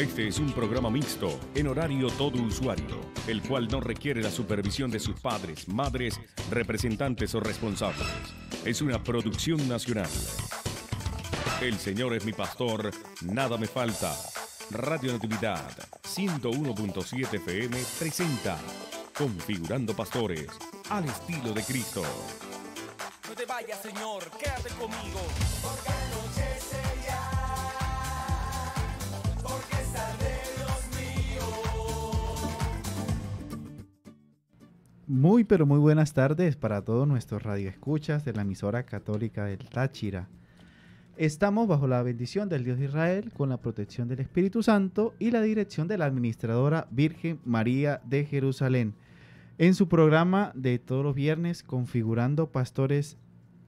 Este es un programa mixto, en horario todo usuario, el cual no requiere la supervisión de sus padres, madres, representantes o responsables. Es una producción nacional. El Señor es mi pastor, nada me falta. Radio Natividad, 101.7 FM, presenta Configurando Pastores al Estilo de Cristo. No te vayas, Señor, quédate conmigo. Porque anochece ya, porque saldré Dios mío. Muy, pero muy buenas tardes para todos nuestros radioescuchas de la emisora católica del Táchira. Estamos bajo la bendición del Dios de Israel, con la protección del Espíritu Santo y la dirección de la administradora Virgen María de Jerusalén. En su programa de todos los viernes, Configurando Pastores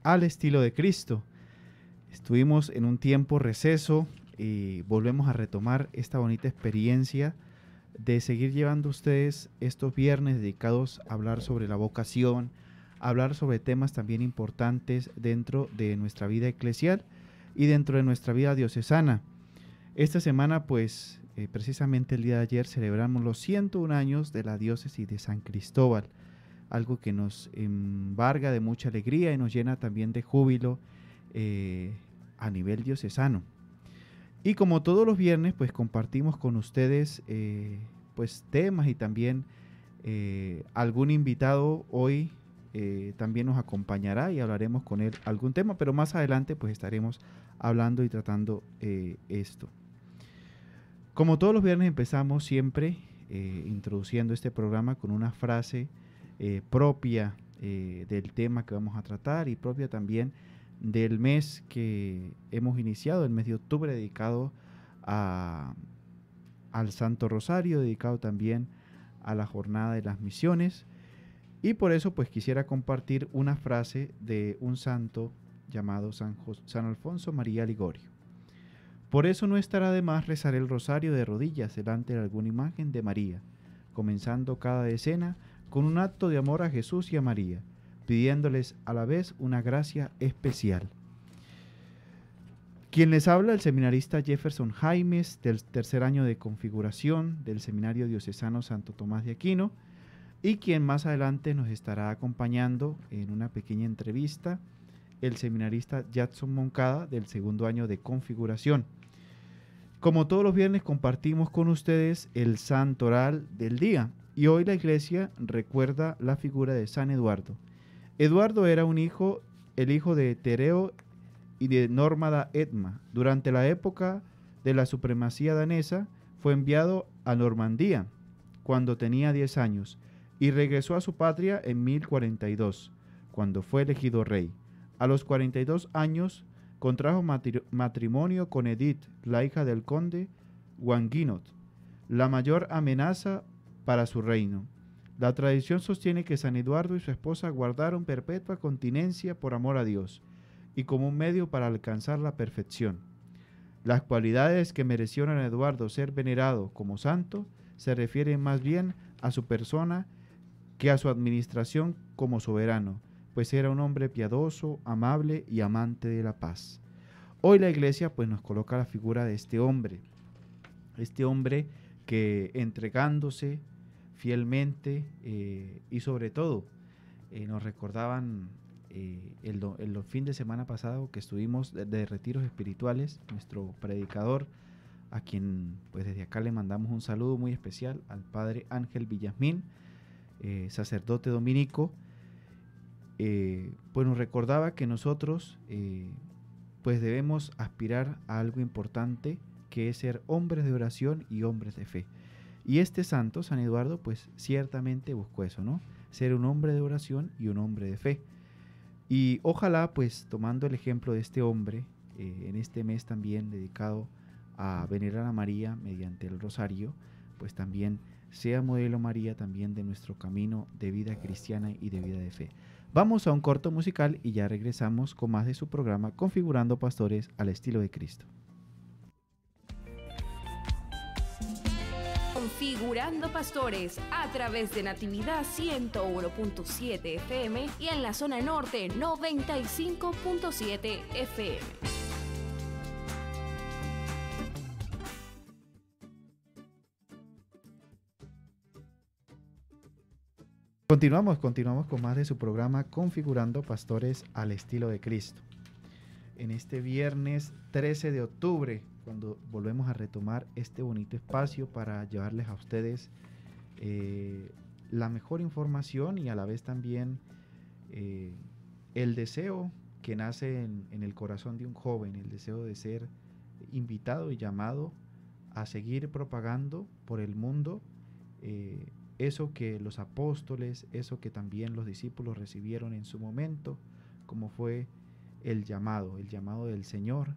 al Estilo de Cristo. Estuvimos en un tiempo receso y volvemos a retomar esta bonita experiencia de seguir llevando a ustedes estos viernes dedicados a hablar sobre la vocación, a hablar sobre temas también importantes dentro de nuestra vida eclesial y dentro de nuestra vida diocesana. Esta semana, pues, precisamente el día de ayer celebramos los 101 años de la diócesis de San Cristóbal, algo que nos embarga de mucha alegría y nos llena también de júbilo a nivel diocesano. Y como todos los viernes, pues compartimos con ustedes pues temas y también algún invitado hoy también nos acompañará y hablaremos con él algún tema, pero más adelante pues estaremos hablando y tratando esto. Como todos los viernes empezamos siempre introduciendo este programa con una frase propia del tema que vamos a tratar y propia también del mes que hemos iniciado, el mes de octubre, dedicado al Santo Rosario, dedicado también a la jornada de las misiones. Y por eso pues quisiera compartir una frase de un santo llamado San Alfonso María Ligorio. Por eso no estará de más rezar el rosario de rodillas delante de alguna imagen de María, comenzando cada decena con un acto de amor a Jesús y a María, pidiéndoles a la vez una gracia especial. Quien les habla, el seminarista Jefferson Jaimes, del tercer año de configuración del Seminario Diocesano Santo Tomás de Aquino, y quien más adelante nos estará acompañando en una pequeña entrevista, el seminarista Jackson Moncada, del segundo año de configuración. Como todos los viernes compartimos con ustedes el santoral del día, y hoy la iglesia recuerda la figura de San Eduardo. Eduardo era el hijo de Tereo y de Nórmada Edma. Durante la época de la supremacía danesa fue enviado a Normandía cuando tenía 10 años, y regresó a su patria en 1042, cuando fue elegido rey. A los 42 años contrajo matrimonio con Edith, la hija del conde Wanguinot, la mayor amenaza para su reino. La tradición sostiene que San Eduardo y su esposa guardaron perpetua continencia por amor a Dios y como un medio para alcanzar la perfección. Las cualidades que merecieron a Eduardo ser venerado como santo se refieren más bien a su persona que a su administración como soberano, pues era un hombre piadoso, amable y amante de la paz. Hoy la iglesia pues nos coloca la figura de este hombre que, entregándose fielmente y sobre todo, nos recordaban el fin de semana pasado que estuvimos de retiros espirituales, nuestro predicador, a quien pues desde acá le mandamos un saludo muy especial, al padre Ángel Villasmín, sacerdote dominico, pues nos recordaba que nosotros pues debemos aspirar a algo importante, que es ser hombres de oración y hombres de fe. Y este santo, San Eduardo, pues ciertamente buscó eso, ¿no? Ser un hombre de oración y un hombre de fe. Y ojalá, pues tomando el ejemplo de este hombre, en este mes también dedicado a venerar a María mediante el rosario, pues también sea modelo María también de nuestro camino de vida cristiana y de vida de fe. Vamos a un corto musical y ya regresamos con más de su programa Configurando Pastores al Estilo de Cristo. Configurando Pastores a través de Natividad 101.7 FM y en la zona norte 95.7 FM. Continuamos con más de su programa Configurando Pastores al Estilo de Cristo. En este viernes 13 de octubre, cuando volvemos a retomar este bonito espacio para llevarles a ustedes la mejor información y a la vez también el deseo que nace en el corazón de un joven, el deseo de ser invitado y llamado a seguir propagando por el mundo eso que los apóstoles, eso que también los discípulos recibieron en su momento, como fue el llamado del Señor,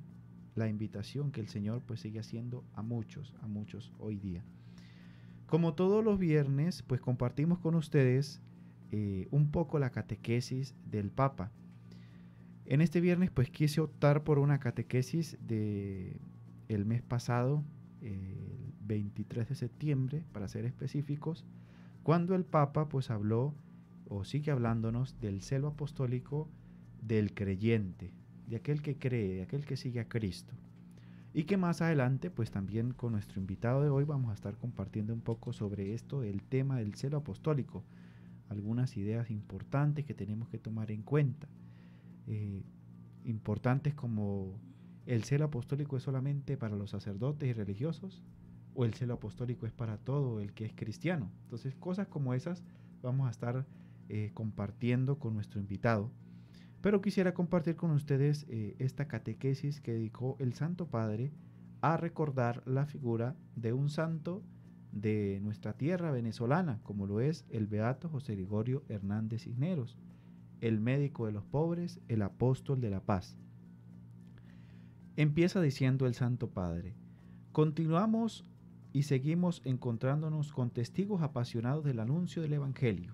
la invitación que el Señor pues sigue haciendo a muchos hoy día. Como todos los viernes, pues compartimos con ustedes un poco la catequesis del Papa. En este viernes pues quise optar por una catequesis del mes pasado, el 23 de septiembre, para ser específicos, cuando el Papa pues habló, o sigue hablándonos, del celo apostólico del creyente, de aquel que cree, de aquel que sigue a Cristo. Y que más adelante, pues también con nuestro invitado de hoy vamos a estar compartiendo un poco sobre esto, el tema del celo apostólico, algunas ideas importantes que tenemos que tomar en cuenta. Importantes como el celo apostólico es solamente para los sacerdotes y religiosos, o el celo apostólico es para todo el que es cristiano. Entonces, cosas como esas vamos a estar compartiendo con nuestro invitado. Pero quisiera compartir con ustedes esta catequesis que dedicó el Santo Padre a recordar la figura de un santo de nuestra tierra venezolana, como lo es el Beato José Gregorio Hernández Cisneros, el médico de los pobres, el apóstol de la paz. Empieza diciendo el Santo Padre: continuamos y seguimos encontrándonos con testigos apasionados del anuncio del Evangelio.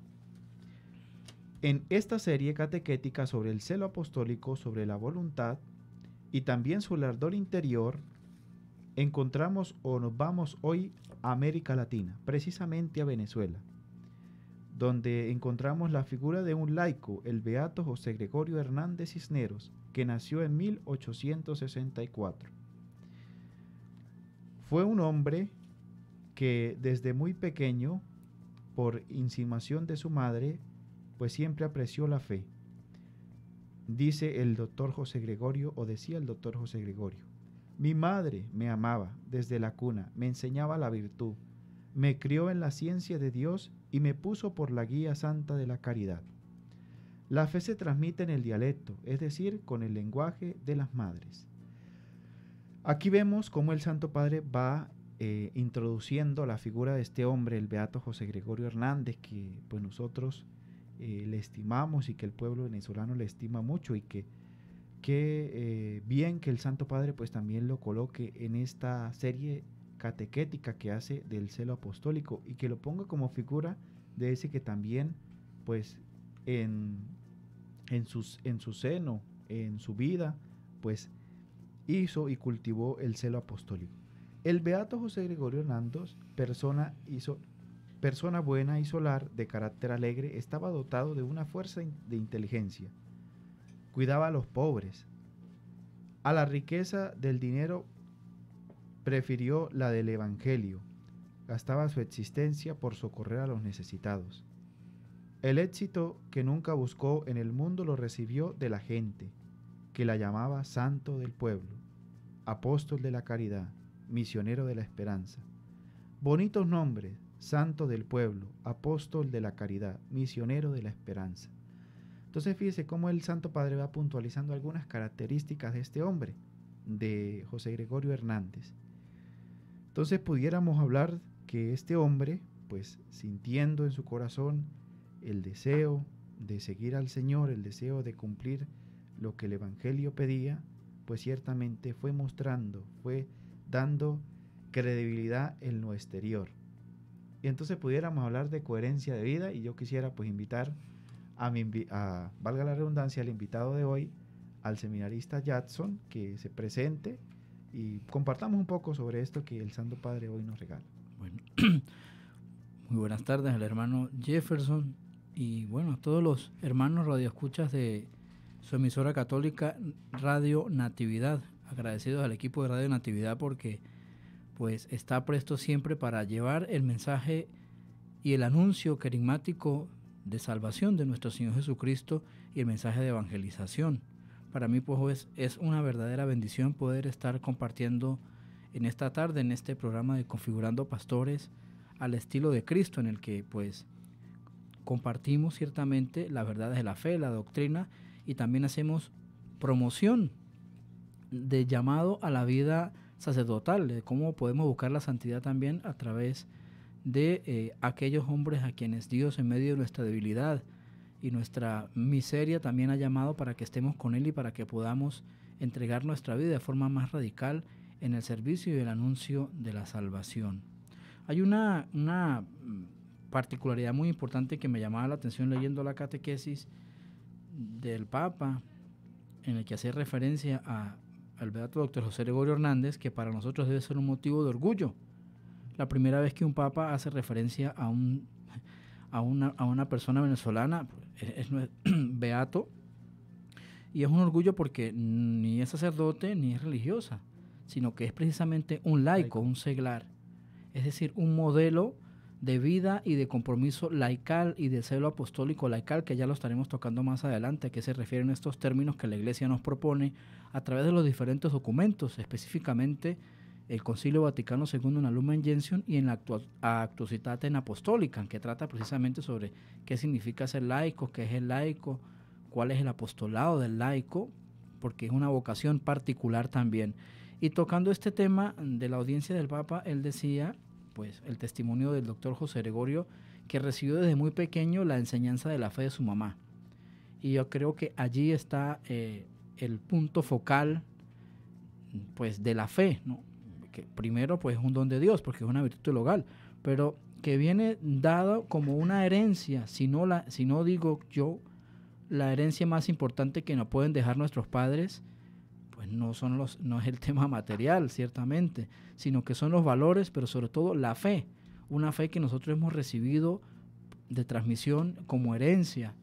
En esta serie catequética sobre el celo apostólico, sobre la voluntad y también sobre el ardor interior, encontramos o nos vamos hoy a América Latina, precisamente a Venezuela, donde encontramos la figura de un laico, el Beato José Gregorio Hernández Cisneros, que nació en 1864. Fue un hombre que desde muy pequeño, por insinuación de su madre, pues siempre apreció la fe. Dice el doctor José Gregorio, o decía el doctor José Gregorio: mi madre me amaba desde la cuna, me enseñaba la virtud, me crió en la ciencia de Dios y me puso por la guía santa de la caridad. La fe se transmite en el dialecto, es decir, con el lenguaje de las madres. Aquí vemos cómo el Santo Padre va introduciendo la figura de este hombre, el Beato José Gregorio Hernández, que pues nosotros le estimamos y que el pueblo venezolano le estima mucho, y que bien que el Santo Padre pues también lo coloque en esta serie catequética que hace del celo apostólico, y que lo ponga como figura de ese que también pues en su seno, en su vida, pues hizo y cultivó el celo apostólico. El Beato José Gregorio Hernández, persona buena y solar, de carácter alegre, estaba dotado de una fuerza de inteligencia. Cuidaba a los pobres. A la riqueza del dinero prefirió la del Evangelio. Gastaba su existencia por socorrer a los necesitados. El éxito que nunca buscó en el mundo lo recibió de la gente, que la llamaba santo del pueblo, apóstol de la caridad, misionero de la esperanza. Bonitos nombres: santo del pueblo, apóstol de la caridad, misionero de la esperanza. Entonces fíjese cómo el Santo Padre va puntualizando algunas características de este hombre, de José Gregorio Hernández. Entonces pudiéramos hablar que este hombre, pues sintiendo en su corazón el deseo de seguir al Señor, el deseo de cumplir lo que el Evangelio pedía, pues ciertamente fue mostrando, fue dando credibilidad en lo exterior. Y entonces pudiéramos hablar de coherencia de vida, y yo quisiera pues invitar a valga la redundancia, al invitado de hoy, al seminarista Jadson, que se presente y compartamos un poco sobre esto que el Santo Padre hoy nos regala. Bueno, muy buenas tardes al hermano Jefferson y bueno, a todos los hermanos radioescuchas de su emisora católica Radio Natividad. Agradecidos al equipo de Radio Natividad porque pues está presto siempre para llevar el mensaje y el anuncio carismático de salvación de nuestro Señor Jesucristo y el mensaje de evangelización. Para mí, pues, es una verdadera bendición poder estar compartiendo en esta tarde, en este programa de Configurando Pastores al Estilo de Cristo, en el que, pues, compartimos ciertamente las verdades de la fe, la doctrina, y también hacemos promoción de llamado a la vida sacerdotal, de cómo podemos buscar la santidad también a través de aquellos hombres a quienes Dios, en medio de nuestra debilidad y nuestra miseria, también ha llamado para que estemos con Él y para que podamos entregar nuestra vida de forma más radical en el servicio y el anuncio de la salvación. Hay una particularidad muy importante que me llamaba la atención leyendo la catequesis del Papa, en el que hace referencia al beato Dr. José Gregorio Hernández, que para nosotros debe ser un motivo de orgullo. La primera vez que un Papa hace referencia a una persona venezolana, es beato, y es un orgullo porque ni es sacerdote ni es religiosa, sino que es precisamente un laico, un seglar, es decir, un modelo de vida y de compromiso laical y de celo apostólico laical, que ya lo estaremos tocando más adelante, a qué se refieren estos términos que la Iglesia nos propone a través de los diferentes documentos, específicamente el Concilio Vaticano II en la Lumen Gentium y en la Actuositatem Apostolicam, que trata precisamente sobre qué significa ser laico, qué es el laico, cuál es el apostolado del laico, porque es una vocación particular también. Y tocando este tema de la audiencia del Papa, él decía, pues, el testimonio del doctor José Gregorio, que recibió desde muy pequeño la enseñanza de la fe de su mamá. Y yo creo que allí está el punto focal, pues, de la fe, ¿no? Que primero, pues, es un don de Dios, porque es una virtud teologal, pero que viene dado como una herencia, si no digo yo, la herencia más importante que nos pueden dejar nuestros padres, pues no es el tema material, ciertamente, sino que son los valores, pero sobre todo la fe, una fe que nosotros hemos recibido de transmisión como herencia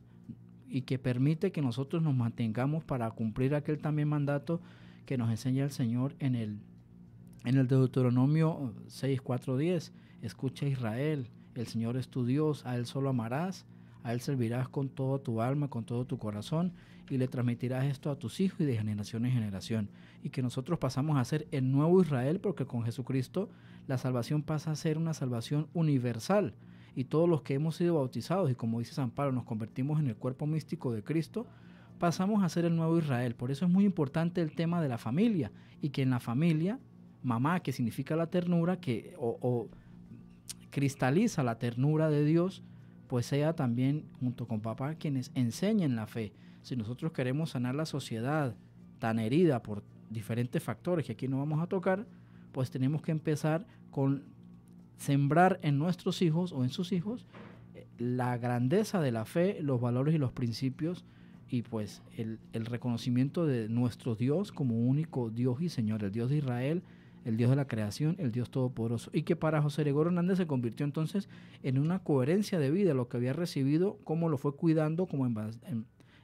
y que permite que nosotros nos mantengamos para cumplir aquel también mandato que nos enseña el Señor en el Deuteronomio 6:4-10, escucha Israel, el Señor es tu Dios, a Él solo amarás, a Él servirás con toda tu alma, con todo tu corazón, y le transmitirás esto a tus hijos y de generación en generación. Y que nosotros pasamos a ser el nuevo Israel, porque con Jesucristo la salvación pasa a ser una salvación universal. Y todos los que hemos sido bautizados, y como dice San Pablo, nos convertimos en el cuerpo místico de Cristo, pasamos a ser el nuevo Israel. Por eso es muy importante el tema de la familia, y que en la familia, mamá, que significa la ternura, que o cristaliza la ternura de Dios, pues sea también, junto con papá, quienes enseñen la fe. Si nosotros queremos sanar la sociedad tan herida por diferentes factores que aquí no vamos a tocar, pues tenemos que empezar con sembrar en nuestros hijos o en sus hijos la grandeza de la fe, los valores y los principios, y pues el reconocimiento de nuestro Dios como único Dios y Señor, el Dios de Israel, el Dios de la creación, el Dios todopoderoso. Y que para José Gregorio Hernández se convirtió entonces en una coherencia de vida, lo que había recibido, cómo lo fue cuidando, como en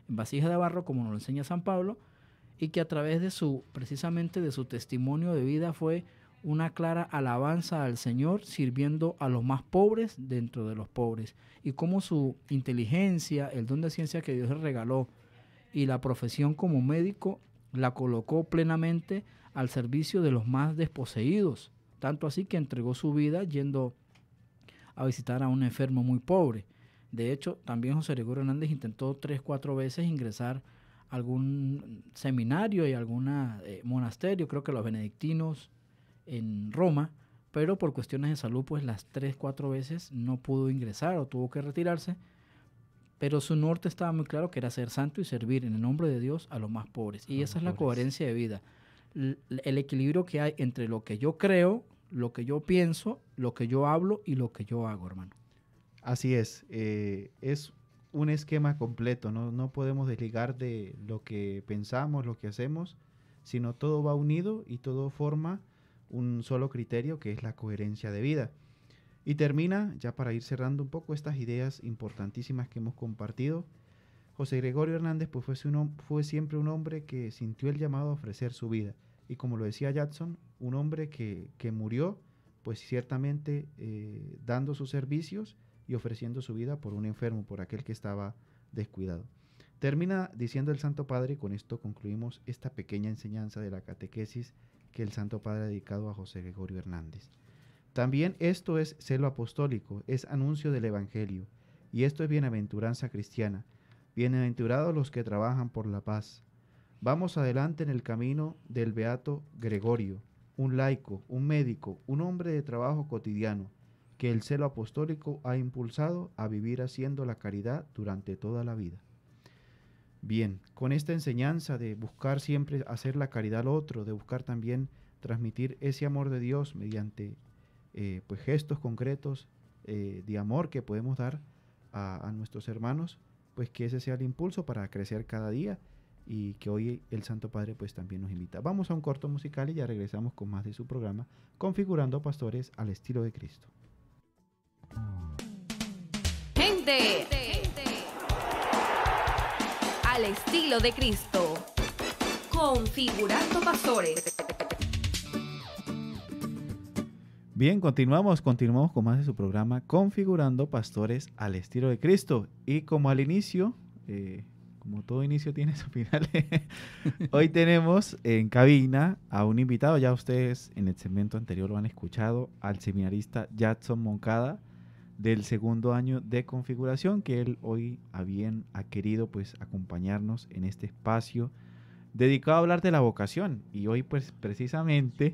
vasija de barro, como nos lo enseña San Pablo, y que a través de precisamente de su testimonio de vida fue una clara alabanza al Señor, sirviendo a los más pobres dentro de los pobres. Y cómo su inteligencia, el don de ciencia que Dios le regaló y la profesión como médico, la colocó plenamente al servicio de los más desposeídos, tanto así que entregó su vida yendo a visitar a un enfermo muy pobre. De hecho, también José Gregorio Hernández intentó 3 o 4 veces ingresar a algún seminario y algún monasterio, creo que los benedictinos en Roma, pero por cuestiones de salud, pues las 3 o 4 veces no pudo ingresar o tuvo que retirarse, pero su norte estaba muy claro, que era ser santo y servir en el nombre de Dios a los más pobres. Y esa es la coherencia de vida, el equilibrio que hay entre lo que yo creo, lo que yo pienso, lo que yo hablo y lo que yo hago, hermano. Así es un esquema completo, no podemos desligar de lo que pensamos, lo que hacemos, sino todo va unido y todo forma un solo criterio, que es la coherencia de vida. Y termina, ya para ir cerrando un poco estas ideas importantísimas que hemos compartido, José Gregorio Hernández pues fue siempre un hombre que sintió el llamado a ofrecer su vida. Y como lo decía Jadson, un hombre que murió, pues ciertamente dando sus servicios, y ofreciendo su vida por un enfermo, por aquel que estaba descuidado. Termina diciendo el Santo Padre, y con esto concluimos esta pequeña enseñanza de la catequesis que el Santo Padre ha dedicado a José Gregorio Hernández. También esto es celo apostólico, es anuncio del Evangelio, y esto es bienaventuranza cristiana. Bienaventurados los que trabajan por la paz. Vamos adelante en el camino del Beato Gregorio, un laico, un médico, un hombre de trabajo cotidiano, que el celo apostólico ha impulsado a vivir haciendo la caridad durante toda la vida. Bien, con esta enseñanza de buscar siempre hacer la caridad al otro, de buscar también transmitir ese amor de Dios mediante pues gestos concretos de amor que podemos dar a nuestros hermanos, pues que ese sea el impulso para crecer cada día y que hoy el Santo Padre pues también nos invita. Vamos a un corto musical y ya regresamos con más de su programa, Configurando Pastores al Estilo de Cristo. Gente, al estilo de Cristo, configurando pastores. Bien, continuamos con más de su programa, Configurando Pastores al Estilo de Cristo. Y como al inicio, como todo inicio tiene su final, hoy tenemos en cabina a un invitado. Ya ustedes en el segmento anterior lo han escuchado, al seminarista Jackson Moncada, del segundo año de configuración, que él hoy ha querido pues acompañarnos en este espacio dedicado a hablar de la vocación. Y hoy pues precisamente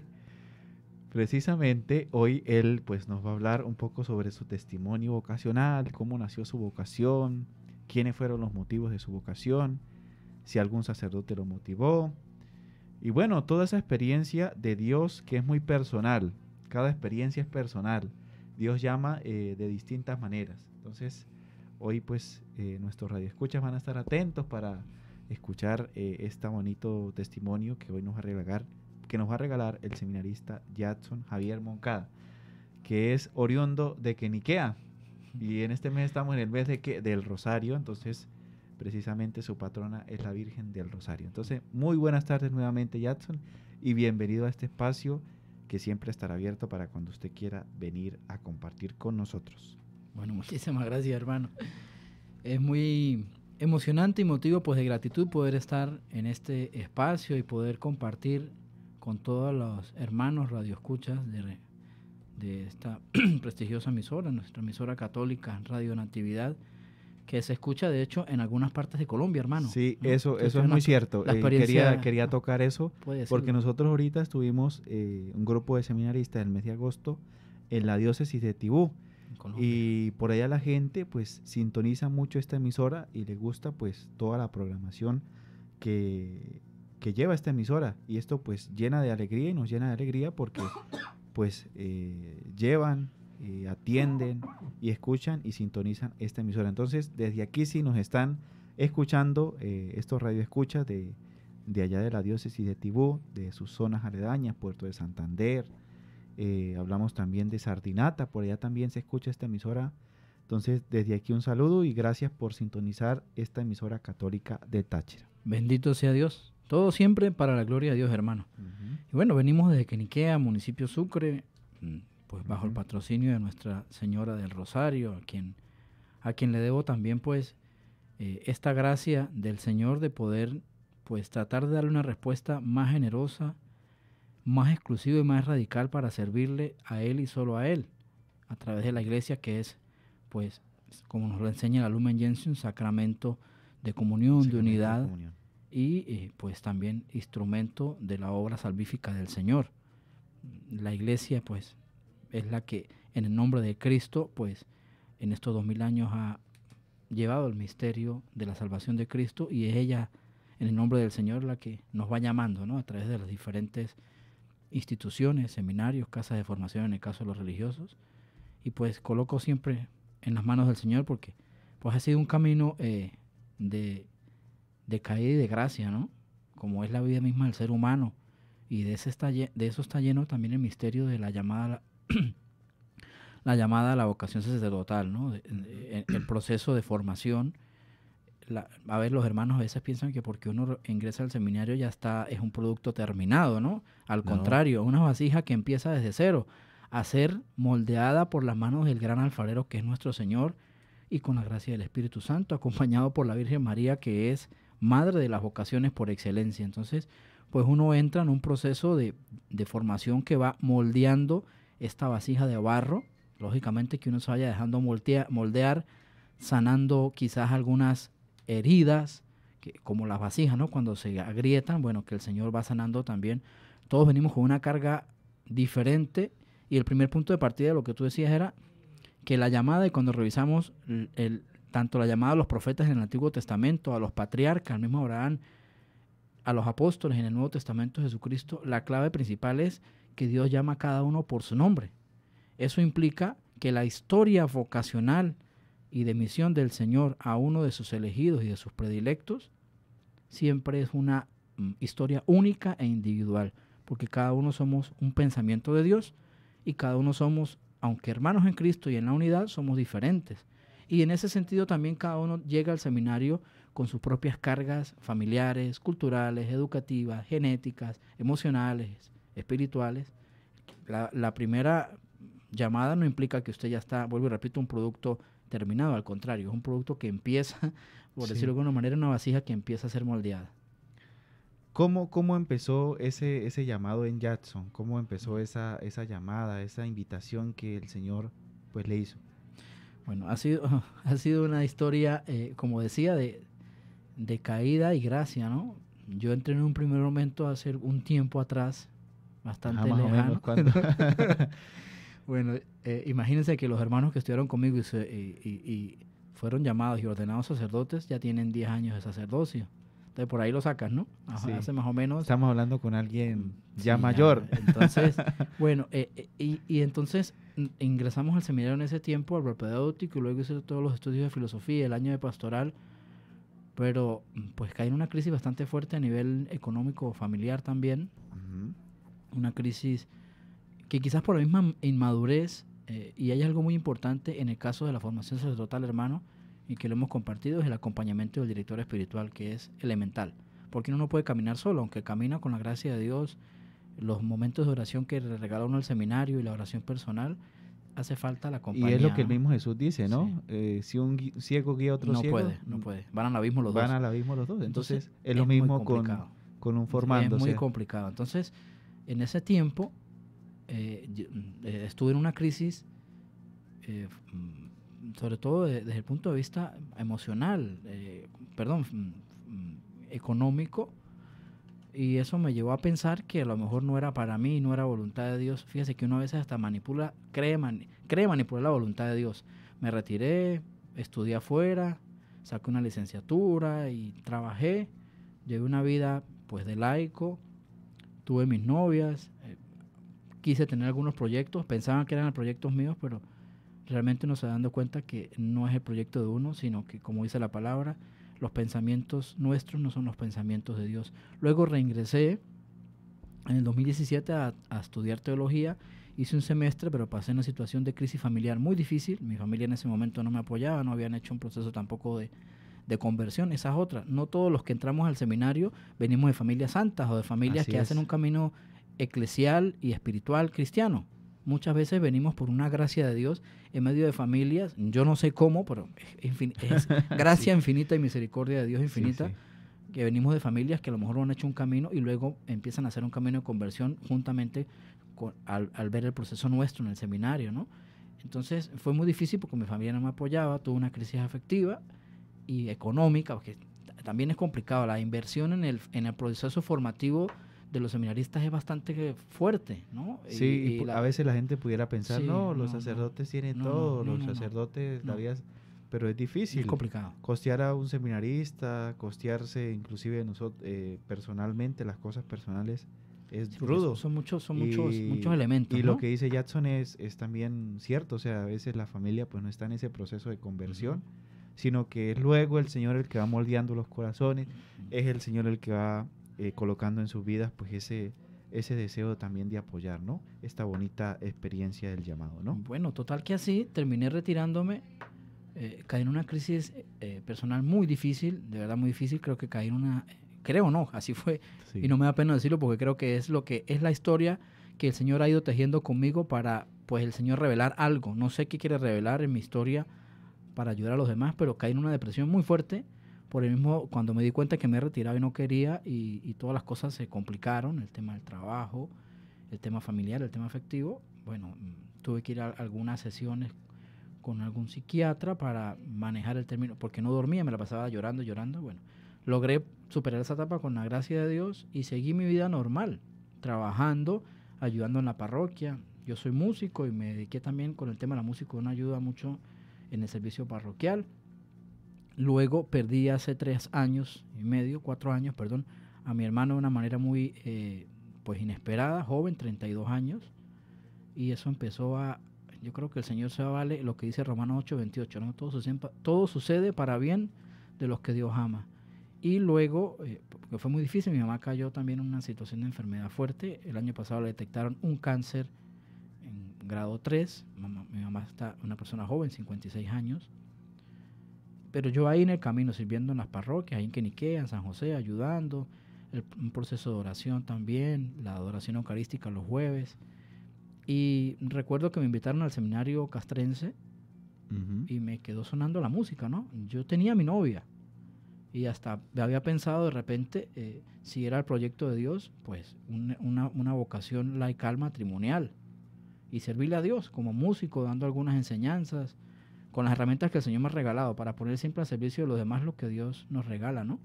hoy él pues nos va a hablar un poco sobre su testimonio vocacional, cómo nació su vocación, quiénes fueron los motivos de su vocación, si algún sacerdote lo motivó, y bueno, toda esa experiencia de Dios que es muy personal. Cada experiencia es personal. Dios llama de distintas maneras. Entonces, hoy pues nuestros radioescuchas van a estar atentos para escuchar este bonito testimonio que hoy nos va a regalar el seminarista Jadson Javier Moncada, que es oriundo de Queniquea. Y en este mes estamos en el mes del Rosario, entonces precisamente su patrona es la Virgen del Rosario. Entonces, muy buenas tardes nuevamente, Jadson, y bienvenido a este espacio, que siempre estará abierto para cuando usted quiera venir a compartir con nosotros. Bueno, muchísimas gracias, hermano. Es muy emocionante y motivo pues de gratitud poder estar en este espacio y poder compartir con todos los hermanos radioescuchas de esta prestigiosa emisora, nuestra emisora católica Radio Natividad, que se escucha de hecho en algunas partes de Colombia, hermano. Sí, ¿no? Eso es muy cierto. Quería tocar eso porque nosotros ahorita estuvimos un grupo de seminaristas el mes de agosto en la diócesis de Tibú, y por allá la gente pues sintoniza mucho esta emisora y le gusta pues toda la programación que lleva esta emisora, y esto pues llena de alegría y nos llena de alegría porque pues atienden y escuchan y sintonizan esta emisora. Entonces, desde aquí sí nos están escuchando estos radioescuchas de allá de la diócesis de Tibú, de sus zonas aledañas, Puerto de Santander, hablamos también de Sardinata, por allá también se escucha esta emisora. Entonces, desde aquí un saludo y gracias por sintonizar esta emisora católica de Táchira. Bendito sea Dios, todo siempre para la gloria de Dios, hermano. Y bueno, venimos desde Queniquea, municipio Sucre, pues bajo el patrocinio de Nuestra Señora del Rosario, a quien le debo también pues esta gracia del Señor de poder pues tratar de darle una respuesta más generosa, más exclusiva y más radical para servirle a Él y solo a Él, a través de la iglesia, que es pues, como nos lo enseña la Lumen Gentium, sacramento de comunión, de unidad, y pues también instrumento de la obra salvífica del Señor. La iglesia pues es la que en el nombre de Cristo, pues en estos 2000 años ha llevado el misterio de la salvación de Cristo, y es ella en el nombre del Señor la que nos va llamando, ¿no? A través de las diferentes instituciones, seminarios, casas de formación en el caso de los religiosos, y pues coloco siempre en las manos del Señor porque pues ha sido un camino de caída y de gracia, ¿no? Como es la vida misma del ser humano, y de eso está lleno también el misterio de la llamada a la vocación sacerdotal, ¿no? El proceso de formación. A ver, los hermanos a veces piensan que porque uno ingresa al seminario es un producto terminado, ¿no? Al contrario, una vasija que empieza desde cero. a ser moldeada por las manos del gran alfarero que es nuestro Señor, y con la gracia del Espíritu Santo, acompañado por la Virgen María, que es madre de las vocaciones por excelencia. Entonces, pues uno entra en un proceso de formación que va moldeando esta vasija de barro, lógicamente que uno se vaya dejando moldear, sanando quizás algunas heridas, como las vasijas, ¿no? Cuando se agrietan, bueno, que el Señor va sanando también. Todos venimos con una carga diferente, y el primer punto de partida de lo que tú decías era que la llamada, y cuando revisamos tanto la llamada a los profetas en el Antiguo Testamento, a los patriarcas, al mismo Abraham, a los apóstoles en el Nuevo Testamento, Jesucristo, la clave principal es que Dios llama a cada uno por su nombre. Eso implica que la historia vocacional y de misión del Señor a uno de sus elegidos y de sus predilectos siempre es una historia única e individual, porque cada uno somos un pensamiento de Dios y cada uno somos, aunque hermanos en Cristo y en la unidad, somos diferentes. Y en ese sentido también cada uno llega al seminario con sus propias cargas familiares, culturales, educativas, genéticas, emocionales, espirituales. La primera llamada no implica que usted ya está, vuelvo y repito, un producto terminado, al contrario, es un producto que empieza, por decirlo de alguna manera, una vasija que empieza a ser moldeada. ¿Cómo empezó ese llamado en Jackson? ¿Cómo empezó esa llamada, esa invitación que el Señor pues le hizo? Bueno, ha sido una historia, como decía, de caída y gracia, ¿no? Yo entré en un primer momento hace un tiempo atrás, bastante lejano. Bueno, imagínense que los hermanos que estuvieron conmigo y fueron llamados y ordenados sacerdotes ya tienen 10 años de sacerdocio. Entonces, por ahí lo sacas, ¿no? Ajá, sí. Hace más o menos. Estamos hablando con alguien ya mayor. Ya. Entonces, bueno, entonces ingresamos al seminario en ese tiempo, al propedéutico, y luego hice todos los estudios de filosofía, el año de pastoral, pero pues caí en una crisis bastante fuerte a nivel económico, familiar también. Uh-huh. Una crisis que quizás por la misma inmadurez, y hay algo muy importante en el caso de la formación sacerdotal, hermano, y que lo hemos compartido, es el acompañamiento del director espiritual, que es elemental, porque uno no puede caminar solo, aunque camina con la gracia de Dios. Los momentos de oración que le regaló uno el seminario y la oración personal, hace falta la compañía. Y es lo que el mismo Jesús dice, ¿no? Sí. Si un ciego guía a otro ciego... No puede. Van al abismo los dos. Van al abismo los dos. Entonces es lo mismo con un formándose. Es muy complicado. Entonces, en ese tiempo, estuve en una crisis... sobre todo desde el punto de vista emocional, económico, y eso me llevó a pensar que a lo mejor no era para mí, no era voluntad de Dios. Fíjese que uno a veces hasta cree manipular la voluntad de Dios. Me retiré, estudié afuera, saqué una licenciatura y trabajé, llevé una vida pues de laico, tuve mis novias, quise tener algunos proyectos, pensaban que eran proyectos míos, pero realmente uno se va dando cuenta que no es el proyecto de uno, sino que, como dice la palabra, los pensamientos nuestros no son los pensamientos de Dios. Luego reingresé en el 2017 a estudiar teología. Hice un semestre, pero pasé una situación de crisis familiar muy difícil. Mi familia en ese momento no me apoyaba, no habían hecho un proceso tampoco de conversión. Esa es otra. No todos los que entramos al seminario venimos de familias santas o de familias que hacen un camino eclesial y espiritual cristiano. Muchas veces venimos por una gracia de Dios en medio de familias, yo no sé cómo, pero es gracia infinita y misericordia de Dios infinita, que venimos de familias que a lo mejor han hecho un camino y luego empiezan a hacer un camino de conversión juntamente al ver el proceso nuestro en el seminario, ¿no? Entonces fue muy difícil porque mi familia no me apoyaba, tuve una crisis afectiva y económica, porque también es complicado, la inversión en el proceso formativo de los seminaristas es bastante fuerte, ¿no? Sí, a veces la gente pudiera pensar, sí, los sacerdotes tienen todo, pero es difícil. Es complicado. Costear a un seminarista, costearse inclusive nosotros personalmente, las cosas personales, es rudo. Son muchos elementos, y ¿no? Lo que dice Jadson es también cierto, o sea, a veces la familia pues no está en ese proceso de conversión, sino que es luego el Señor el que va moldeando los corazones, es el Señor el que va colocando en sus vidas pues ese deseo también de apoyar, ¿no? Esta bonita experiencia del llamado, ¿no? Bueno, total que así terminé retirándome, caí en una crisis personal muy difícil, de verdad muy difícil, creo que caí en una... Creo no, así fue, y no me da pena decirlo porque creo que es la historia que el Señor ha ido tejiendo conmigo para pues el Señor revelar algo. No sé qué quiere revelar en mi historia para ayudar a los demás, pero caí en una depresión muy fuerte por el mismo, cuando me di cuenta que me he retirado y no quería, y todas las cosas se complicaron, el tema del trabajo, el tema familiar, el tema afectivo. Bueno, tuve que ir a algunas sesiones con algún psiquiatra para manejar el término, porque no dormía, me la pasaba llorando. Bueno, logré superar esa etapa con la gracia de Dios y seguí mi vida normal, trabajando, ayudando en la parroquia. Yo soy músico y me dediqué también con el tema de la música, una ayuda mucho en el servicio parroquial. Luego perdí hace 4 años, a mi hermano de una manera muy pues inesperada, joven, 32 años. Y eso empezó a... Yo creo que el Señor se vale lo que dice Romanos 8:28, ¿no? Todo sucede para bien de los que Dios ama. Y luego, porque fue muy difícil, mi mamá cayó también en una situación de enfermedad fuerte. El año pasado le detectaron un cáncer en grado 3. Mi mamá está una persona joven, 56 años. Pero yo ahí en el camino, sirviendo en las parroquias, ahí en Queniquea, en San José, ayudando. Un proceso de oración también, la adoración eucarística los jueves. Y recuerdo que me invitaron al seminario castrense y me quedó sonando la música, ¿no? Yo tenía a mi novia y hasta había pensado de repente si era el proyecto de Dios, pues una vocación laical matrimonial y servirle a Dios como músico, dando algunas enseñanzas con las herramientas que el Señor me ha regalado para poner siempre al servicio de los demás lo que Dios nos regala, ¿no?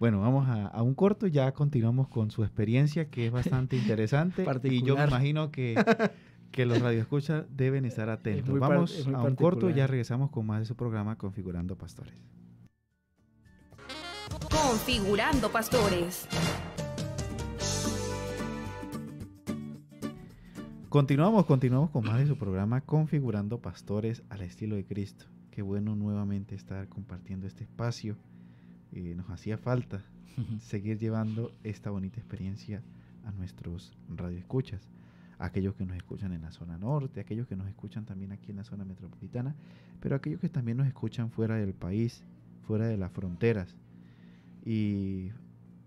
Bueno, vamos a un corto y ya continuamos con su experiencia, que es bastante interesante. Y yo me imagino que los radioescuchas deben estar atentos. Vamos a un corto y ya regresamos con más de su programa Configurando Pastores. Configurando Pastores. Continuamos con más de su programa Configurando Pastores al Estilo de Cristo. Qué bueno nuevamente estar compartiendo este espacio. Nos hacía falta seguir llevando esta bonita experiencia a nuestros radioescuchas, aquellos que nos escuchan en la zona norte, aquellos que nos escuchan también aquí en la zona metropolitana, pero aquellos que también nos escuchan fuera del país, fuera de las fronteras, y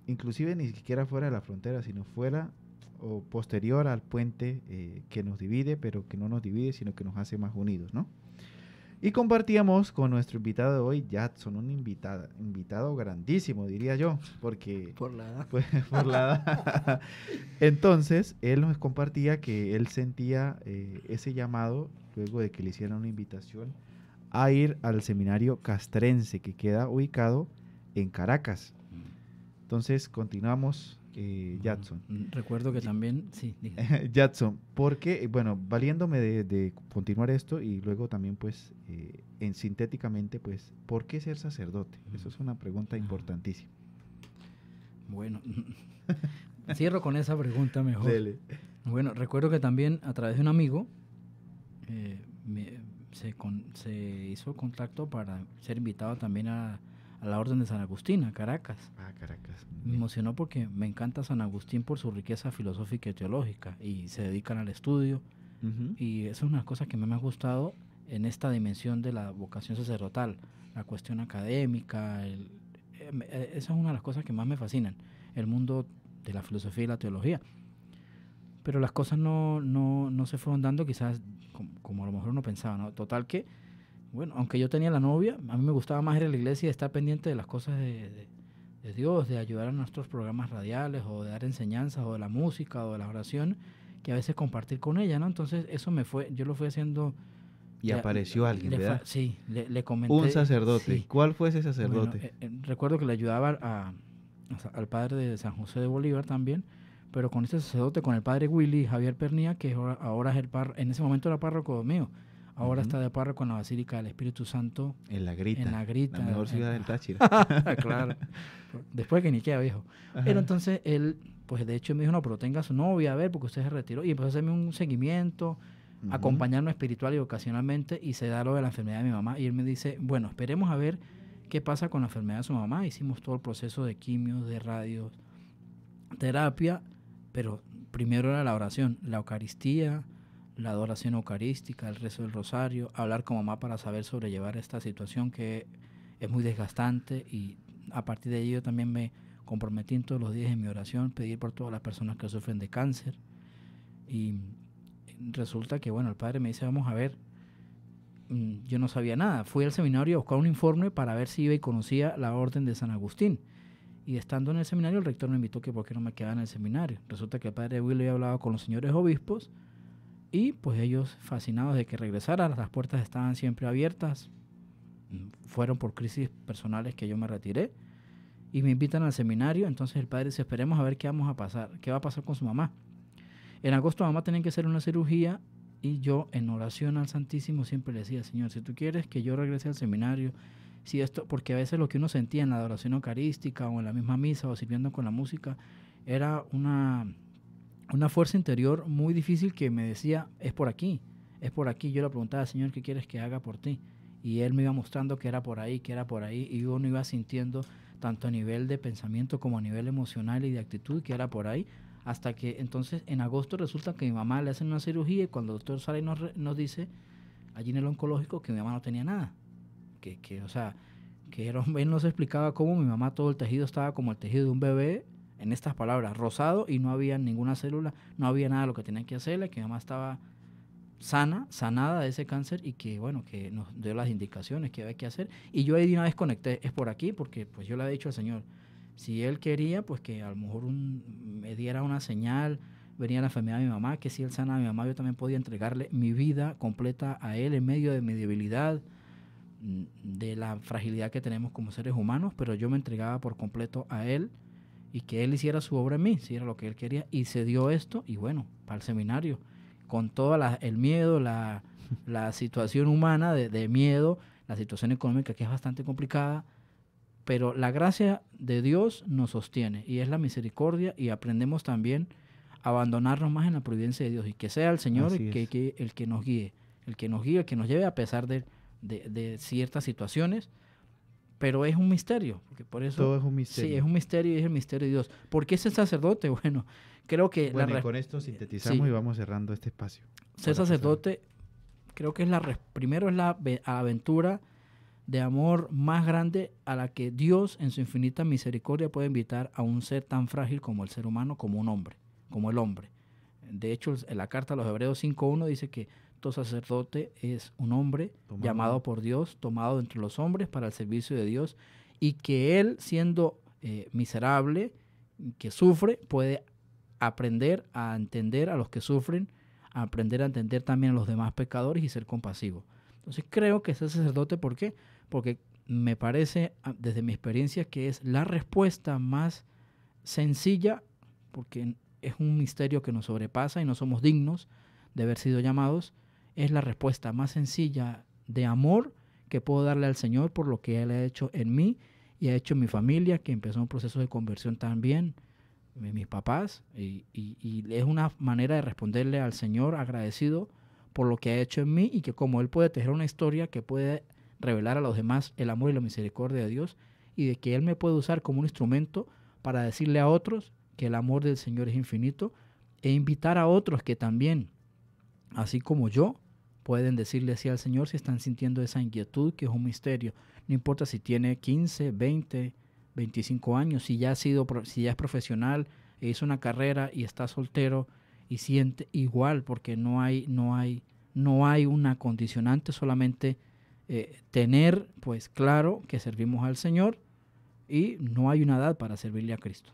inclusive ni siquiera fuera de las fronteras, sino fuera o posterior al puente que nos divide, pero que no nos divide, sino que nos hace más unidos, ¿no? Y compartíamos con nuestro invitado de hoy, Jadson, un invitado grandísimo, diría yo, porque... Por la edad. Pues, por la edad. Entonces, él nos compartía que él sentía ese llamado, luego de que le hicieran una invitación, a ir al seminario castrense, que queda ubicado en Caracas. Entonces, continuamos... Jadson. Recuerdo que también, sí, Jadson, porque, bueno, valiéndome de continuar esto y luego también, pues, sintéticamente, pues, ¿por qué ser sacerdote? Eso es una pregunta importantísima. Bueno, cierro con esa pregunta mejor. Dele. Bueno, recuerdo que también a través de un amigo se hizo contacto para ser invitado también a la Orden de San Agustín, a Caracas. Ah, Caracas. Me emocionó porque me encanta San Agustín por su riqueza filosófica y teológica, y se dedican al estudio, y eso es una cosa que me ha gustado en esta dimensión de la vocación sacerdotal, la cuestión académica, esa es una de las cosas que más me fascinan, el mundo de la filosofía y la teología. Pero las cosas no se fueron dando quizás como a lo mejor uno pensaba, ¿no? Total que, bueno, aunque yo tenía la novia, a mí me gustaba más ir a la iglesia y estar pendiente de las cosas de Dios, de ayudar a nuestros programas radiales o de dar enseñanzas o de la música o de la oración, que a veces compartir con ella, ¿no? Entonces eso yo lo fui haciendo. Y apareció alguien, ¿verdad? Sí, le comenté. Un sacerdote. Sí. ¿Cuál fue ese sacerdote? Bueno, recuerdo que le ayudaba al padre de San José de Bolívar también, pero con ese sacerdote, con el padre Willy Javier Pernía, que ahora es en ese momento era párroco mío. Ahora está de párroco en la Basílica del Espíritu Santo. En La Grita. En La Grita. La mejor ciudad del Táchira. Claro. Después de Queniquea, viejo. Ajá. Pero entonces él, pues de hecho me dijo, no, pero tenga a su novia, a ver, porque usted se retiró. Y empezó a hacerme un seguimiento, acompañarnos espiritual y ocasionalmente, y se da lo de la enfermedad de mi mamá. Y él me dice, bueno, esperemos a ver qué pasa con la enfermedad de su mamá. Hicimos todo el proceso de quimios, de radios, terapia, pero primero era la oración, la Eucaristía, la adoración eucarística, el rezo del rosario, hablar con mamá para saber sobrellevar esta situación que es muy desgastante, y a partir de ello también me comprometí en todos los días en mi oración, pedir por todas las personas que sufren de cáncer, y resulta que, bueno, el padre me dice, vamos a ver, yo no sabía nada. Fui al seminario a buscar un informe para ver si iba y conocía la orden de San Agustín. Y estando en el seminario, el rector me invitó que por qué no me quedaba en el seminario. Resulta que el padre Willy había hablado con los señores obispos y pues ellos, fascinados de que regresara, las puertas estaban siempre abiertas. Fueron por crisis personales que yo me retiré y me invitan al seminario. Entonces el padre dice, esperemos a ver qué vamos a pasar, qué va a pasar con su mamá. En agosto mamá tenía que hacer una cirugía y yo en oración al Santísimo siempre le decía, Señor, si tú quieres que yo regrese al seminario, si esto, porque a veces lo que uno sentía en la adoración eucarística o en la misma misa o sirviendo con la música era una fuerza interior muy difícil que me decía, es por aquí, es por aquí. Yo le preguntaba, Señor, ¿qué quieres que haga por ti? Y él me iba mostrando que era por ahí, y uno iba sintiendo tanto a nivel de pensamiento como a nivel emocional y de actitud que era por ahí, hasta que entonces en agosto resulta que mi mamá le hacen una cirugía y cuando el doctor sale y nos dice, allí en el oncológico, que mi mamá no tenía nada, o sea, que él nos explicaba cómo mi mamá todo el tejido estaba como el tejido de un bebé, en estas palabras, rosado, y no había ninguna célula, no había nada de lo que tenía que hacerle, que mi mamá estaba sana, sanada de ese cáncer y que, bueno, que nos dio las indicaciones que había que hacer. Y yo ahí de una vez conecté, es por aquí, porque pues yo le había dicho al Señor, si Él quería, pues que a lo mejor me diera una señal, venía la enfermedad de mi mamá, que si Él sanaba a mi mamá, yo también podía entregarle mi vida completa a Él en medio de mi debilidad, de la fragilidad que tenemos como seres humanos, pero yo me entregaba por completo a Él y que Él hiciera su obra en mí, si era lo que Él quería. Y se dio esto, y bueno, para el seminario, con todo el miedo, la situación humana de miedo, la situación económica que es bastante complicada, pero la gracia de Dios nos sostiene y es la misericordia, y aprendemos también a abandonarnos más en la providencia de Dios y que sea el Señor el que nos guíe, el que nos lleve a pesar de ciertas situaciones. Pero es un misterio, porque por eso todo es un misterio. Sí, es un misterio y es el misterio de Dios. ¿Por qué ser sacerdote? Bueno, creo que y con esto sintetizamos y vamos cerrando este espacio. Ser sacerdote, creo que es primero es la aventura de amor más grande a la que Dios en su infinita misericordia puede invitar a un ser tan frágil como el ser humano, como un hombre, como el hombre. De hecho, en la carta a los Hebreos 5:1 dice que todo sacerdote es un hombre llamado por Dios, tomado entre los hombres para el servicio de Dios, y que él, siendo miserable, que sufre, puede aprender a entender a los que sufren, a aprender a entender también a los demás pecadores y ser compasivo. Entonces creo que ese sacerdote, ¿por qué? Porque me parece, desde mi experiencia, que es la respuesta más sencilla, porque es un misterio que nos sobrepasa y no somos dignos de haber sido llamados. Es la respuesta más sencilla de amor que puedo darle al Señor por lo que Él ha hecho en mí y ha hecho en mi familia, que empezó un proceso de conversión también, mis papás, y es una manera de responderle al Señor agradecido por lo que ha hecho en mí, y que como Él puede tejer una historia que puede revelar a los demás el amor y la misericordia de Dios, y de que Él me puede usar como un instrumento para decirle a otros que el amor del Señor es infinito, e invitar a otros que también, así como yo, pueden decirle así al Señor si están sintiendo esa inquietud, que es un misterio. No importa si tiene 15, 20, 25 años, si ya es profesional, hizo una carrera y está soltero y siente igual, porque no hay una condicionante, solamente tener pues claro que servimos al Señor y no hay una edad para servirle a Cristo.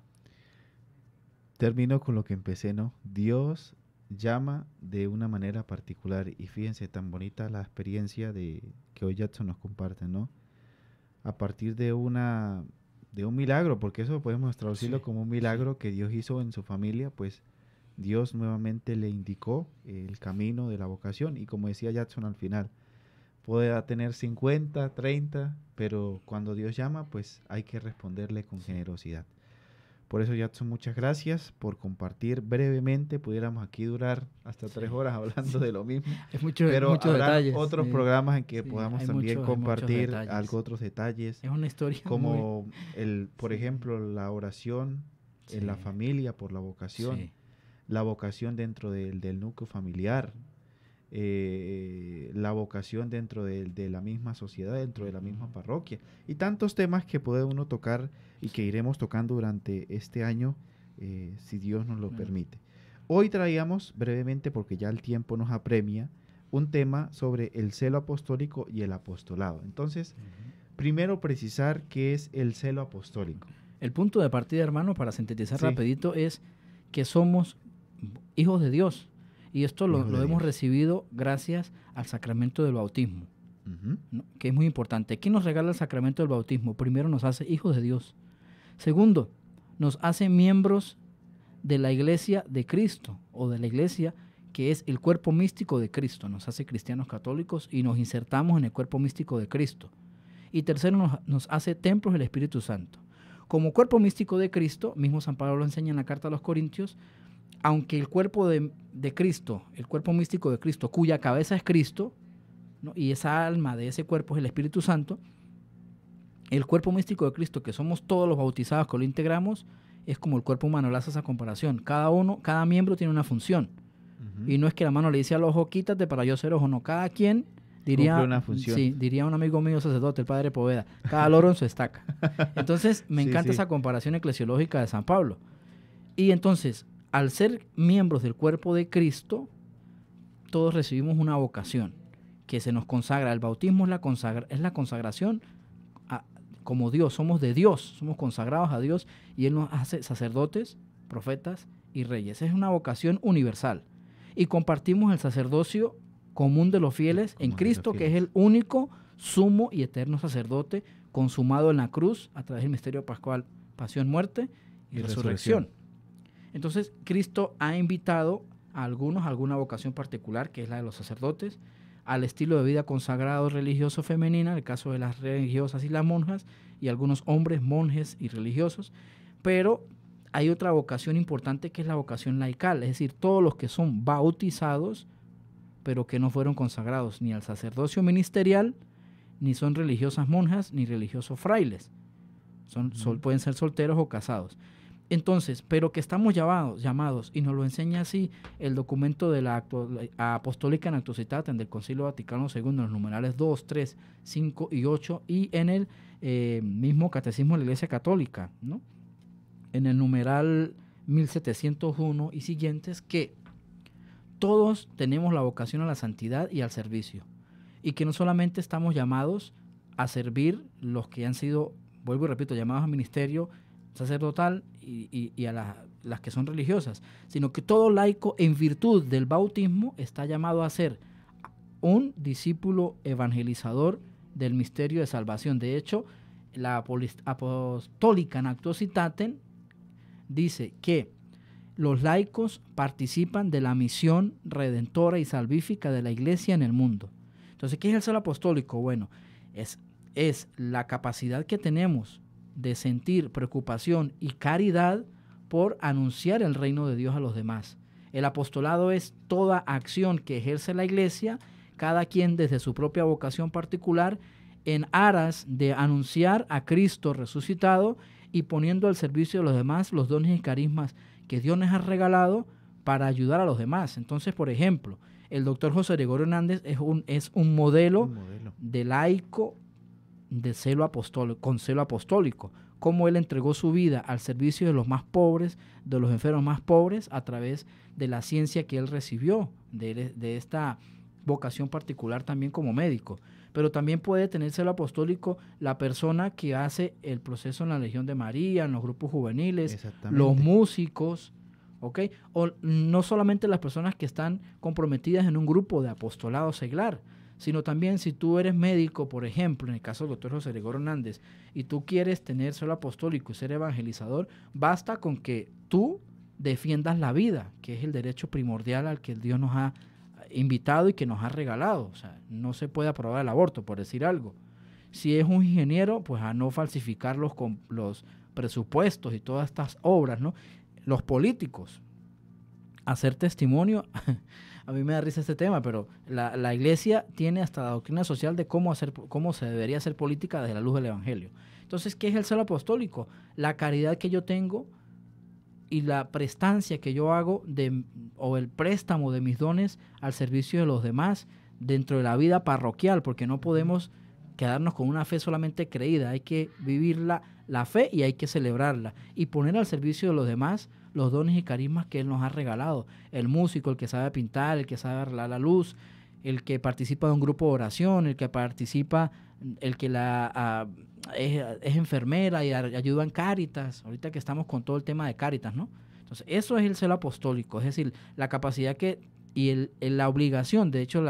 Termino con lo que empecé, ¿no? Dios llama de una manera particular, y fíjense tan bonita la experiencia que hoy Jadson nos comparte, ¿no? A partir de un milagro, porque eso podemos traducirlo como un milagro que Dios hizo en su familia, pues Dios nuevamente le indicó el camino de la vocación, y como decía Jadson al final, puede tener 50, 30, pero cuando Dios llama, pues hay que responderle con generosidad. Por eso, Jadson, muchas gracias por compartir brevemente. Pudiéramos aquí durar hasta 3 horas hablando de lo mismo. Es mucho, pero muchos habrá detalles, otros programas en que podamos también compartir otros detalles. Es una historia como, por ejemplo, la oración en la familia por la vocación, la vocación dentro del núcleo familiar, la vocación dentro de la misma sociedad, dentro de la misma parroquia, y tantos temas que puede uno tocar y que iremos tocando durante este año si Dios nos lo permite. Hoy traíamos brevemente, porque ya el tiempo nos apremia, un tema sobre el celo apostólico y el apostolado. Entonces, primero precisar qué es el celo apostólico. El punto de partida, hermano, para sintetizar rapidito, es que somos hijos de Dios. Y esto lo hemos recibido gracias al sacramento del bautismo, ¿no? Que es muy importante. ¿Quién nos regala el sacramento del bautismo? Primero, nos hace hijos de Dios. Segundo, nos hace miembros de la Iglesia de Cristo, o de la Iglesia que es el cuerpo místico de Cristo. Nos hace cristianos católicos y nos insertamos en el cuerpo místico de Cristo. Y tercero, nos hace templos del Espíritu Santo. Como cuerpo místico de Cristo, mismo San Pablo lo enseña en la carta a los Corintios, aunque el cuerpo de Cristo, el cuerpo místico de Cristo, cuya cabeza es Cristo, ¿no? Y esa alma de ese cuerpo es el Espíritu Santo, el cuerpo místico de Cristo, que somos todos los bautizados que lo integramos, es como el cuerpo humano. Le hace esa comparación. Cada miembro tiene una función. Y no es que la mano le dice al ojo, quítate para yo ser ojo, no. Cada quien, diría una función. Sí, diría un amigo mío sacerdote, el padre Poveda, cada loro en su estaca. Entonces, me encanta esa comparación eclesiológica de San Pablo. Y entonces, al ser miembros del cuerpo de Cristo, todos recibimos una vocación que se nos consagra. El bautismo es la consagración como Dios. Somos de Dios, somos consagrados a Dios, y Él nos hace sacerdotes, profetas y reyes. Es una vocación universal. Y compartimos el sacerdocio común de los fieles en Cristo, que es el único, sumo y eterno sacerdote consumado en la cruz a través del misterio pascual, pasión, muerte y resurrección. Entonces, Cristo ha invitado a algunos a alguna vocación particular, que es la de los sacerdotes, al estilo de vida consagrado religioso femenina, en el caso de las religiosas y las monjas, y algunos hombres, monjes y religiosos. Pero hay otra vocación importante, que es la vocación laical, es decir, todos los que son bautizados, pero que no fueron consagrados ni al sacerdocio ministerial, ni son religiosas monjas, ni religiosos frailes. Pueden ser solteros o casados. Entonces, pero que estamos llamados, y nos lo enseña así el documento de la Apostolicam Actuositatem del Concilio Vaticano II, en los numerales 2, 3, 5 y 8, y en el mismo Catecismo de la Iglesia Católica, ¿no? En el numeral 1701 y siguientes, que todos tenemos la vocación a la santidad y al servicio, y que no solamente estamos llamados a servir los que han sido, vuelvo y repito, llamados al ministerio sacerdotal y a las que son religiosas, sino que todo laico, en virtud del bautismo, está llamado a ser un discípulo evangelizador del misterio de salvación. De hecho, la Apostolicam Actuositatem dice que los laicos participan de la misión redentora y salvífica de la Iglesia en el mundo. Entonces, ¿qué es el celo apostólico? Bueno, es la capacidad que tenemos de sentir preocupación y caridad por anunciar el reino de Dios a los demás. El apostolado es toda acción que ejerce la Iglesia, cada quien desde su propia vocación particular, en aras de anunciar a Cristo resucitado y poniendo al servicio de los demás los dones y carismas que Dios nos ha regalado para ayudar a los demás. Entonces, por ejemplo, el doctor José Gregorio Hernández es un modelo de laico con celo apostólico, como él entregó su vida al servicio de los más pobres, de los enfermos más pobres, a través de la ciencia que él recibió, de esta vocación particular también como médico. Pero también puede tener celo apostólico la persona que hace el proceso en la Legión de María, en los grupos juveniles, los músicos, ¿okay? O no solamente las personas que están comprometidas en un grupo de apostolado seglar, sino también si tú eres médico, por ejemplo, en el caso del doctor José Gregorio Hernández, y tú quieres tener celo apostólico y ser evangelizador, basta con que tú defiendas la vida, que es el derecho primordial al que Dios nos ha invitado y que nos ha regalado. O sea, no se puede aprobar el aborto, por decir algo. Si es un ingeniero, pues a no falsificar los presupuestos y todas estas obras, ¿no? Los políticos, hacer testimonio. A mí me da risa este tema, pero la Iglesia tiene hasta la doctrina social de cómo se debería hacer política desde la luz del Evangelio. Entonces, ¿qué es el celo apostólico? La caridad que yo tengo y la prestancia que yo hago o el préstamo de mis dones al servicio de los demás dentro de la vida parroquial, porque no podemos quedarnos con una fe solamente creída. Hay que vivir la fe y hay que celebrarla y poner al servicio de los demás los dones y carismas que Él nos ha regalado. El músico, el que sabe pintar, el que sabe arreglar la luz, el que participa de un grupo de oración, el que participa, el que es enfermera y ayuda en Cáritas, ahorita que estamos con todo el tema de Cáritas, ¿no? Entonces, eso es el celo apostólico, es decir, la capacidad que, y la obligación, de hecho,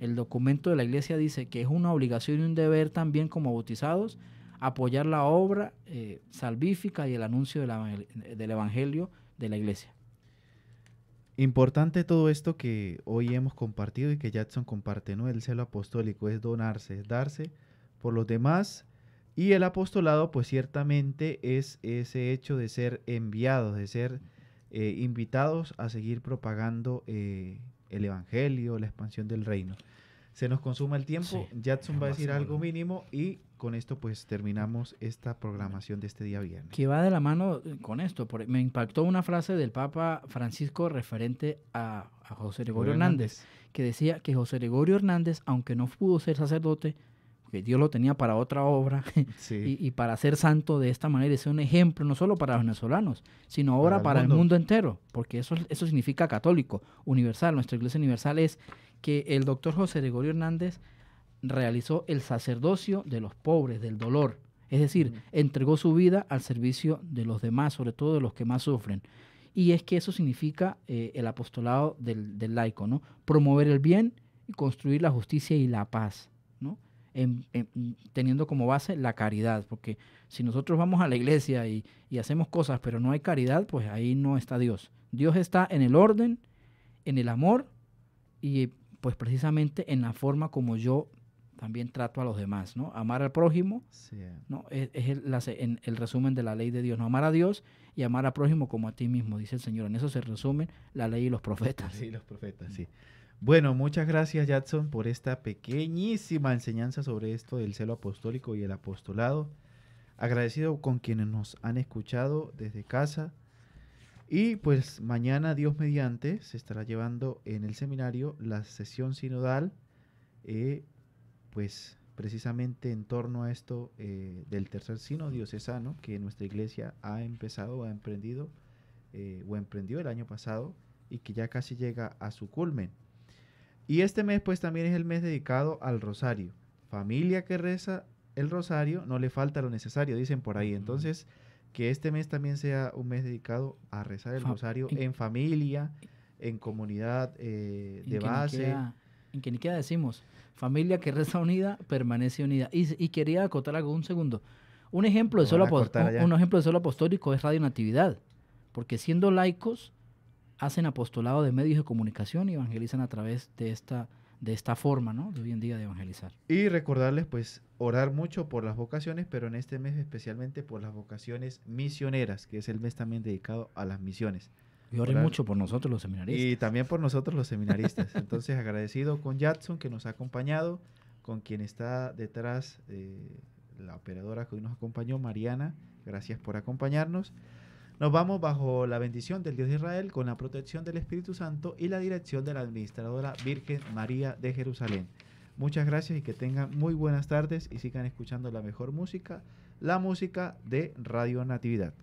el documento de la Iglesia dice que es una obligación y un deber también como bautizados, apoyar la obra salvífica y el anuncio del Evangelio de la Iglesia. Importante todo esto que hoy hemos compartido y que Jadson comparte, ¿no? El celo apostólico es donarse, es darse por los demás, y el apostolado pues ciertamente es ese hecho de ser enviados, de ser invitados a seguir propagando el Evangelio, la expansión del reino. Se nos consuma el tiempo, sí, Jadson va a decir algo mínimo y con esto pues terminamos esta programación de este día viernes. Que va de la mano con esto, me impactó una frase del Papa Francisco referente a José Gregorio Hernández, que decía que José Gregorio Hernández, aunque no pudo ser sacerdote, que Dios lo tenía para otra obra, sí, y para ser santo de esta manera, es un ejemplo no solo para los venezolanos, sino ahora para el mundo entero, porque eso significa católico, universal. Nuestra Iglesia universal es que el doctor José Gregorio Hernández realizó el sacerdocio de los pobres, del dolor, es decir, entregó su vida al servicio de los demás, sobre todo de los que más sufren. Y es que eso significa el apostolado del laico, ¿no? Promover el bien y construir la justicia y la paz, ¿no? Teniendo como base la caridad, porque si nosotros vamos a la iglesia y hacemos cosas pero no hay caridad, pues ahí no está Dios. Dios está en el orden, en el amor y pues precisamente en la forma como yo también trato a los demás, ¿no? Amar al prójimo, sí, ¿no? Es el resumen de la ley de Dios, ¿no? Amar a Dios y amar al prójimo como a ti mismo, dice el Señor. En eso se resumen la ley y los profetas. Sí, los profetas, sí. Bueno, muchas gracias, Jadson, por esta pequeñísima enseñanza sobre esto del celo apostólico y el apostolado. Agradecido con quienes nos han escuchado desde casa. Y pues mañana, Dios mediante, se estará llevando en el seminario la sesión sinodal, pues precisamente en torno a esto del tercer sínodo diocesano que nuestra iglesia ha empezado, emprendió el año pasado y que ya casi llega a su culmen. Y este mes pues también es el mes dedicado al rosario. Familia que reza el rosario, no le falta lo necesario, dicen por ahí. Entonces, que este mes también sea un mes dedicado a rezar el rosario en familia, en comunidad de base. En Queniquea decimos, familia que reza unida, permanece unida. Y quería acotar algo, un segundo. Un ejemplo de solo apostólico es Radio Natividad, porque siendo laicos, hacen apostolado de medios de comunicación y evangelizan a través de esta forma, ¿no? De hoy en día de evangelizar. Y recordarles, pues, orar mucho por las vocaciones, pero en este mes especialmente por las vocaciones misioneras, que es el mes también dedicado a las misiones. Y oren mucho por nosotros los seminaristas. Y también por nosotros los seminaristas. Entonces, agradecido con Jadson, que nos ha acompañado, con quien está detrás, la operadora que hoy nos acompañó, Mariana. Gracias por acompañarnos. Nos vamos bajo la bendición del Dios de Israel, con la protección del Espíritu Santo y la dirección de la administradora Virgen María de Jerusalén. Muchas gracias y que tengan muy buenas tardes y sigan escuchando la mejor música, la música de Radio Natividad.